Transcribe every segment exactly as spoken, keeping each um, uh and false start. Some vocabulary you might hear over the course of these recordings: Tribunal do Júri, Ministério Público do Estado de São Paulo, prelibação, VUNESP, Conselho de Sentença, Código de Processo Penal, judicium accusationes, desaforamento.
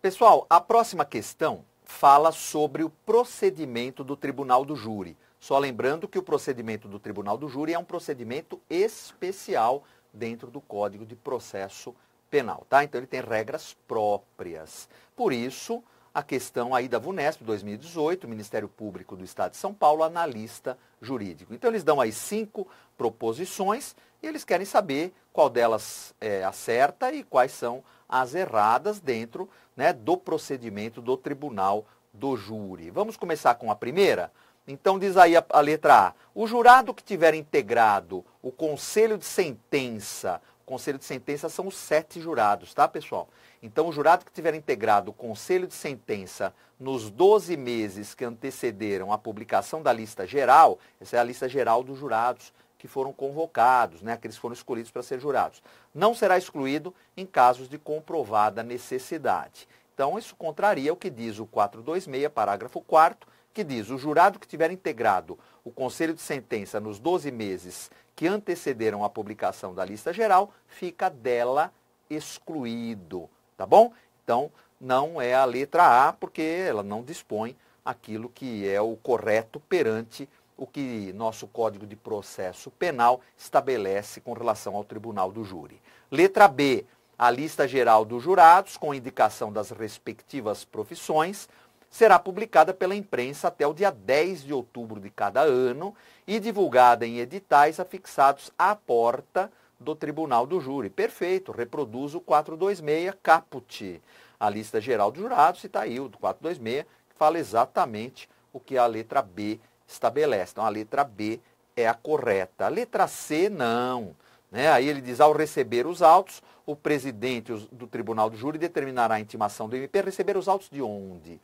Pessoal, a próxima questão fala sobre o procedimento do Tribunal do Júri. Só lembrando que o procedimento do Tribunal do Júri é um procedimento especial dentro do Código de Processo Penal, tá? Então ele tem regras próprias. Por isso, a questão aí da VUNESP dois mil e dezoito, Ministério Público do Estado de São Paulo, analista jurídico. Então eles dão aí cinco proposições e eles querem saber qual delas é a certa e quais são as erradas dentro, né, do procedimento do Tribunal do Júri. Vamos começar com a primeira? Então diz aí a, a letra A. O jurado que tiver integrado o Conselho de Sentença, o Conselho de Sentença são os sete jurados, tá, pessoal? Então o jurado que tiver integrado o Conselho de Sentença nos doze meses que antecederam a publicação da lista geral, essa é a lista geral dos jurados que foram convocados, né, aqueles que foram escolhidos para ser jurados, não será excluído em casos de comprovada necessidade. Então isso contraria o que diz o quatrocentos e vinte e seis, parágrafo quarto, que diz, o jurado que tiver integrado o Conselho de Sentença nos doze meses que antecederam a publicação da lista geral, fica dela excluído, tá bom? Então, não é a letra A, porque ela não dispõe aquilo que é o correto perante o que nosso Código de Processo Penal estabelece com relação ao Tribunal do Júri. Letra B, a lista geral dos jurados, com indicação das respectivas profissões, será publicada pela imprensa até o dia dez de outubro de cada ano e divulgada em editais afixados à porta do Tribunal do Júri. Perfeito, reproduz o quatrocentos e vinte e seis caput, a lista geral dos jurados, e está aí o quatrocentos e vinte e seis, que fala exatamente o que a letra B estabelece. Então, a letra B é a correta. A letra C, não. Né? Aí ele diz, ao receber os autos, o presidente do Tribunal do Júri determinará a intimação do M P. Receber os autos de onde?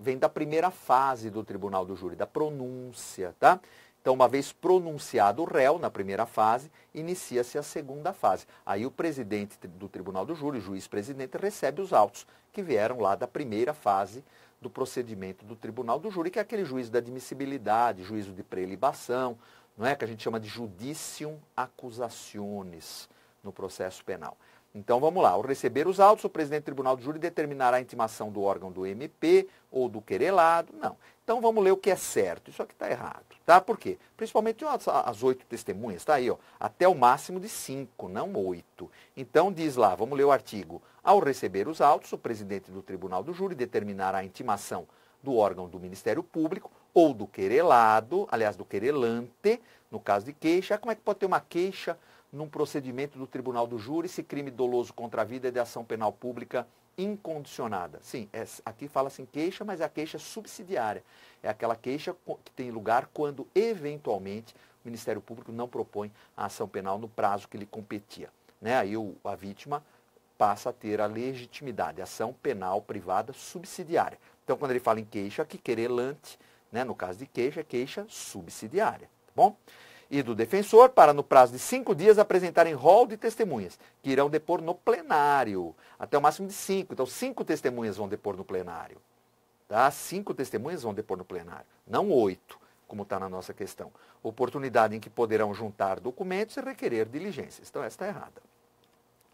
Vem da primeira fase do Tribunal do Júri, da pronúncia, tá? Então, uma vez pronunciado o réu na primeira fase, inicia-se a segunda fase. Aí o presidente do Tribunal do Júri, o juiz-presidente, recebe os autos que vieram lá da primeira fase do procedimento do Tribunal do Júri, que é aquele juízo da admissibilidade, juízo de prelibação, não é? Que a gente chama de judicium accusationes no processo penal. Então, vamos lá. Ao receber os autos, o presidente do Tribunal do Júri determinará a intimação do órgão do M P ou do querelado. Não. Então, vamos ler o que é certo. Isso aqui está errado, tá? Por quê? Principalmente as, as oito testemunhas, está aí, ó, até o máximo de cinco, não oito. Então, diz lá, vamos ler o artigo. Ao receber os autos, o presidente do Tribunal do Júri determinará a intimação do órgão do Ministério Público ou do querelado, aliás, do querelante, no caso de queixa. Como é que pode ter uma queixa num procedimento do Tribunal do Júri, se crime doloso contra a vida é de ação penal pública incondicionada? Sim, é, aqui fala-se em queixa, mas é a queixa subsidiária. É aquela queixa que tem lugar quando, eventualmente, o Ministério Público não propõe a ação penal no prazo que lhe competia. Né? Aí o, a vítima passa a ter a legitimidade, ação penal privada subsidiária. Então, quando ele fala em queixa, que querelante, né, no caso de queixa, é queixa subsidiária. Tá bom? E do defensor, para no prazo de cinco dias apresentarem rol de testemunhas, que irão depor no plenário, até o máximo de cinco. Então, cinco testemunhas vão depor no plenário. Tá? Cinco testemunhas vão depor no plenário, não oito, como está na nossa questão. Oportunidade em que poderão juntar documentos e requerer diligências. Então, essa está errada.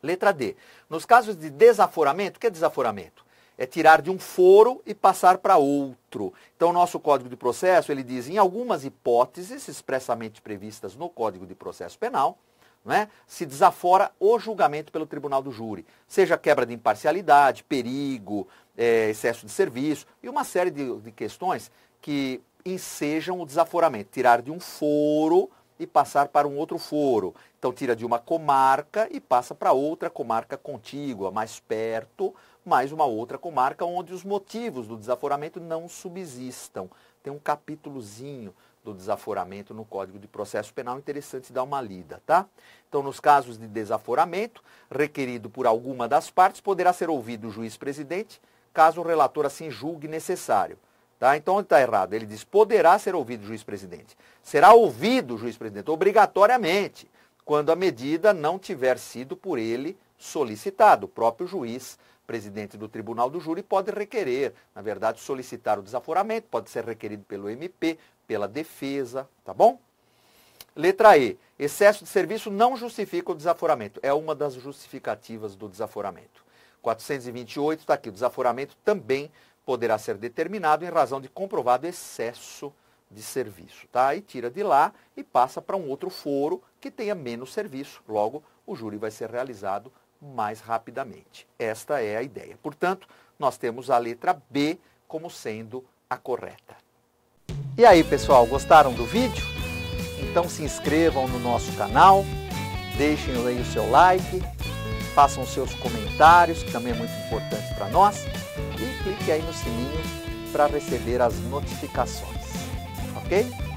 Letra D. Nos casos de desaforamento, o que é desaforamento? É tirar de um foro e passar para outro. Então, o nosso Código de Processo, ele diz, em algumas hipóteses expressamente previstas no Código de Processo Penal, não é, se desafora o julgamento pelo Tribunal do Júri, seja quebra de imparcialidade, perigo, é, excesso de serviço e uma série de, de questões que ensejam o desaforamento. Tirar de um foro e passar para um outro foro. Então, tira de uma comarca e passa para outra comarca contígua, mais perto, mais uma outra comarca onde os motivos do desaforamento não subsistam. Tem um capítulozinho do desaforamento no Código de Processo Penal, interessante dar uma lida, tá? Então, nos casos de desaforamento, requerido por alguma das partes, poderá ser ouvido o juiz-presidente, caso o relator assim julgue necessário. Tá? Então, onde está errado? Ele diz, poderá ser ouvido o juiz-presidente. Será ouvido o juiz-presidente, obrigatoriamente, quando a medida não tiver sido por ele solicitado. O próprio juiz, presidente do Tribunal do Júri, pode requerer, na verdade, solicitar o desaforamento, pode ser requerido pelo M P, pela defesa, tá bom? Letra E. Excesso de serviço não justifica o desaforamento. É uma das justificativas do desaforamento. quatrocentos e vinte e oito, está aqui, o desaforamento também poderá ser determinado em razão de comprovado excesso de serviço, tá? E tira de lá e passa para um outro foro que tenha menos serviço, logo o júri vai ser realizado mais rapidamente. Esta é a ideia. Portanto, nós temos a letra B como sendo a correta. E aí, pessoal, gostaram do vídeo? Então se inscrevam no nosso canal, deixem aí o seu like, façam seus comentários, que também é muito importante para nós, e clique aí no sininho para receber as notificações, ok?